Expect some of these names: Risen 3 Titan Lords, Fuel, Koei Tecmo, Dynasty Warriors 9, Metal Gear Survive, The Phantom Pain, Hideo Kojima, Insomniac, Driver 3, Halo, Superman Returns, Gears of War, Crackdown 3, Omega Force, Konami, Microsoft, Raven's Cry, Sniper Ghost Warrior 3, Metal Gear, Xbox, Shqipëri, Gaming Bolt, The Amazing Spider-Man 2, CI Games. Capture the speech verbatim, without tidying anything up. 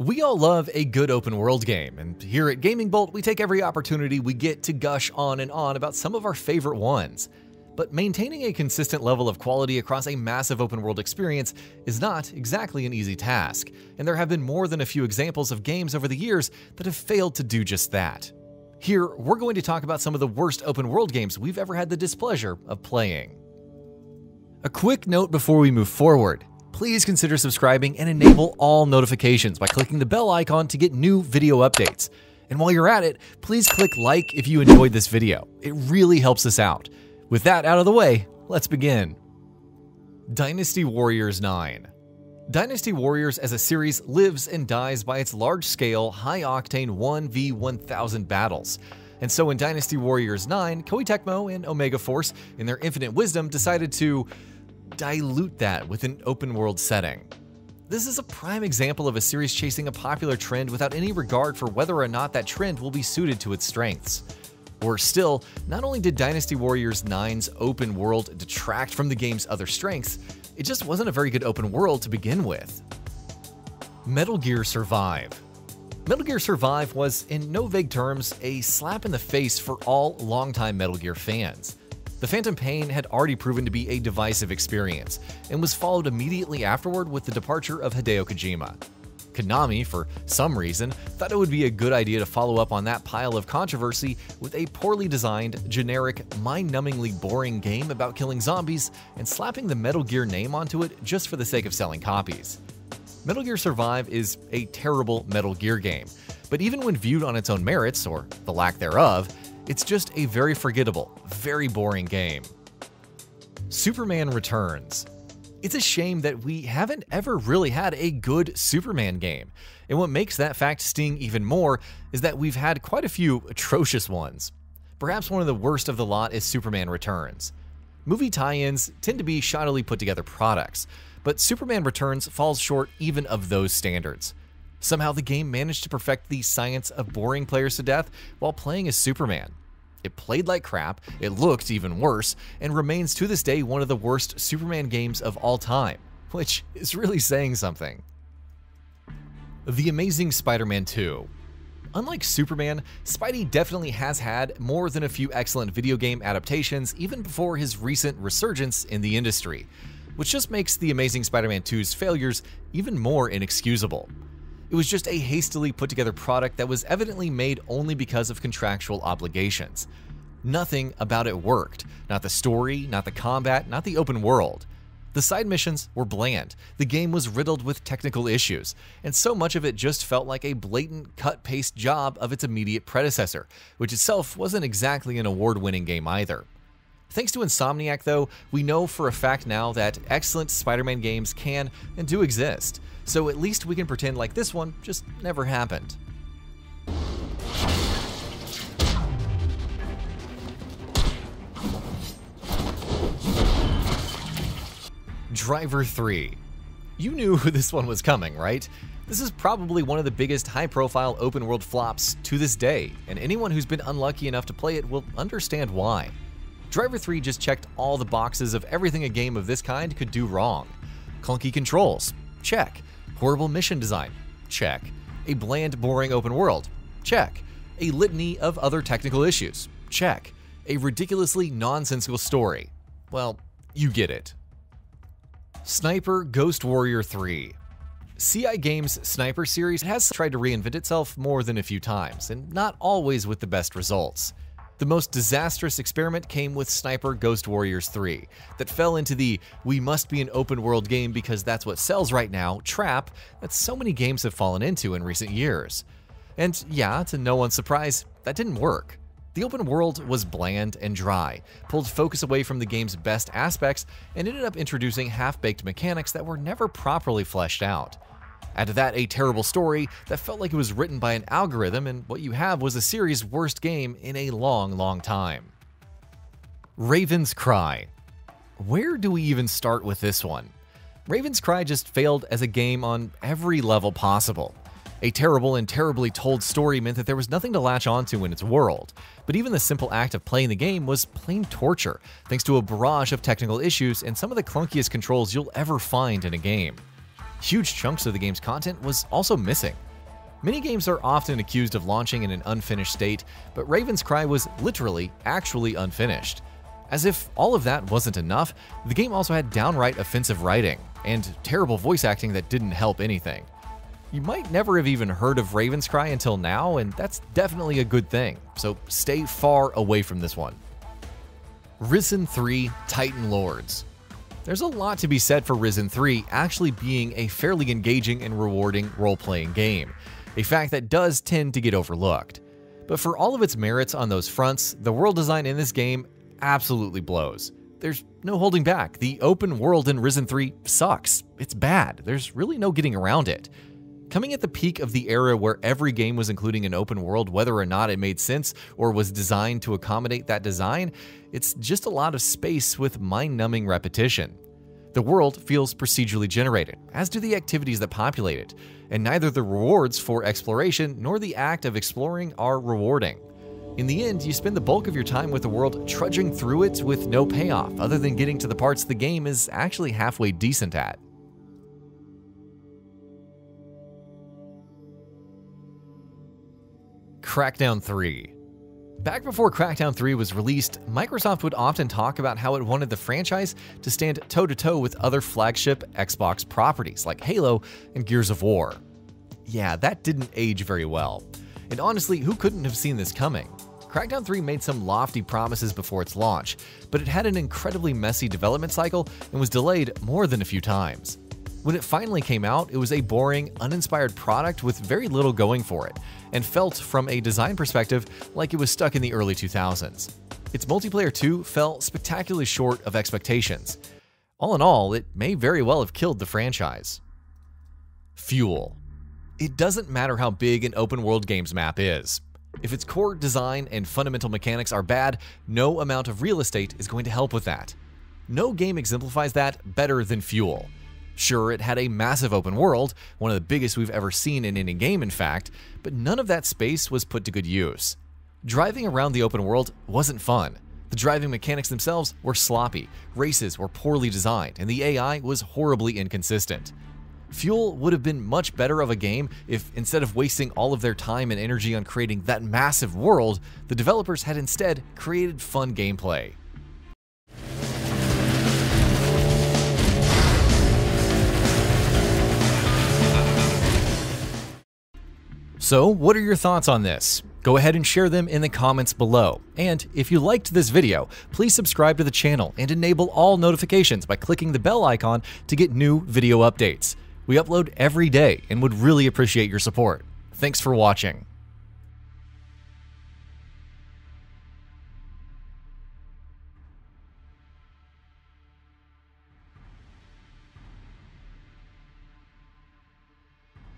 We all love a good open world game, and here at Gaming Bolt, we take every opportunity we get to gush on and on about some of our favorite ones. But maintaining a consistent level of quality across a massive open world experience is not exactly an easy task, and there have been more than a few examples of games over the years that have failed to do just that. Here, we're going to talk about some of the worst open world games we've ever had the displeasure of playing. A quick note before we move forward. Please consider subscribing and enable all notifications by clicking the bell icon to get new video updates. And while you're at it, please click like if you enjoyed this video. It really helps us out. With that out of the way, let's begin. Dynasty Warriors nine. Dynasty Warriors as a series lives and dies by its large-scale, high-octane one v one thousand battles. And so in Dynasty Warriors nine, Koei Tecmo and Omega Force, in their infinite wisdom, decided to dilute that with an open world setting. This is a prime example of a series chasing a popular trend without any regard for whether or not that trend will be suited to its strengths. Worse still, not only did Dynasty Warriors nine's open world detract from the game's other strengths, it just wasn't a very good open world to begin with. Metal Gear Survive. Metal Gear Survive was, in no vague terms, a slap in the face for all longtime Metal Gear fans. The Phantom Pain had already proven to be a divisive experience, and was followed immediately afterward with the departure of Hideo Kojima. Konami, for some reason, thought it would be a good idea to follow up on that pile of controversy with a poorly designed, generic, mind-numbingly boring game about killing zombies and slapping the Metal Gear name onto it just for the sake of selling copies. Metal Gear Survive is a terrible Metal Gear game, but even when viewed on its own merits, or the lack thereof, it's just a very forgettable, very boring game. Superman Returns. It's a shame that we haven't ever really had a good Superman game, and what makes that fact sting even more is that we've had quite a few atrocious ones. Perhaps one of the worst of the lot is Superman Returns. Movie tie-ins tend to be shoddily put together products, but Superman Returns falls short even of those standards. Somehow the game managed to perfect the science of boring players to death while playing as Superman. It played like crap, it looked even worse, and remains to this day one of the worst Superman games of all time, which is really saying something. The Amazing Spider-Man two. Unlike Superman, Spidey definitely has had more than a few excellent video game adaptations even before his recent resurgence in the industry, which just makes The Amazing Spider-Man two's failures even more inexcusable. It was just a hastily put together product that was evidently made only because of contractual obligations. Nothing about it worked. Not the story, not the combat, not the open world. The side missions were bland, the game was riddled with technical issues, and so much of it just felt like a blatant cut-paste job of its immediate predecessor, which itself wasn't exactly an award-winning game either. Thanks to Insomniac, though, we know for a fact now that excellent Spider-Man games can and do exist, so at least we can pretend like this one just never happened. Driver three. You knew this one was coming, right? This is probably one of the biggest high-profile open-world flops to this day, and anyone who's been unlucky enough to play it will understand why. Driver three just checked all the boxes of everything a game of this kind could do wrong. Clunky controls, check. Horrible mission design, check. A bland, boring open world, check. A litany of other technical issues, check. A ridiculously nonsensical story. Well, you get it. Sniper Ghost Warrior three. C I Games' Sniper series has tried to reinvent itself more than a few times, and not always with the best results. The most disastrous experiment came with Sniper Ghost Warriors three, that fell into the "we must be an open world game because that's what sells right now" trap that so many games have fallen into in recent years. And yeah, to no one's surprise, that didn't work. The open world was bland and dry, pulled focus away from the game's best aspects, and ended up introducing half-baked mechanics that were never properly fleshed out. Add to that a terrible story that felt like it was written by an algorithm, and what you have was a series' worst game in a long, long time. Raven's Cry. Where do we even start with this one? Raven's Cry just failed as a game on every level possible. A terrible and terribly told story meant that there was nothing to latch onto in its world, but even the simple act of playing the game was plain torture, thanks to a barrage of technical issues and some of the clunkiest controls you'll ever find in a game. Huge chunks of the game's content was also missing, Many games are often accused of launching in an unfinished state, but Raven's Cry was literally, actually unfinished. As if all of that wasn't enough, the game also had downright offensive writing, and terrible voice acting that didn't help anything. You might never have even heard of Raven's Cry until now, and that's definitely a good thing, so stay far away from this one. Risen three Titan Lords. There's a lot to be said for Risen three actually being a fairly engaging and rewarding role-playing game, a fact that does tend to get overlooked. But for all of its merits on those fronts, the world design in this game absolutely blows. There's no holding back. The open world in Risen three sucks. It's bad. There's really no getting around it. Coming at the peak of the era where every game was including an open world, whether or not it made sense or was designed to accommodate that design, it's just a lot of space with mind-numbing repetition. The world feels procedurally generated, as do the activities that populate it, and neither the rewards for exploration nor the act of exploring are rewarding. In the end, you spend the bulk of your time with the world trudging through it with no payoff other than getting to the parts the game is actually halfway decent at. Crackdown three. Back before Crackdown three was released, Microsoft would often talk about how it wanted the franchise to stand toe-to-toe with other flagship Xbox properties like Halo and Gears of War. Yeah, that didn't age very well. And honestly, who couldn't have seen this coming? Crackdown three made some lofty promises before its launch, but it had an incredibly messy development cycle and was delayed more than a few times. When it finally came out, it was a boring, uninspired product with very little going for it, and felt, from a design perspective, like it was stuck in the early two thousands. Its multiplayer too fell spectacularly short of expectations. All in all, it may very well have killed the franchise. Fuel. It doesn't matter how big an open-world game's map is. If its core design and fundamental mechanics are bad, no amount of real estate is going to help with that. No game exemplifies that better than Fuel. Sure, it had a massive open world, one of the biggest we've ever seen in any game in fact, but none of that space was put to good use. Driving around the open world wasn't fun. The driving mechanics themselves were sloppy, races were poorly designed, and the A I was horribly inconsistent. Fuel would have been much better of a game if, instead of wasting all of their time and energy on creating that massive world, the developers had instead created fun gameplay. So, what are your thoughts on this? Go ahead and share them in the comments below. And if you liked this video, please subscribe to the channel and enable all notifications by clicking the bell icon to get new video updates. We upload every day and would really appreciate your support. Thanks for watching.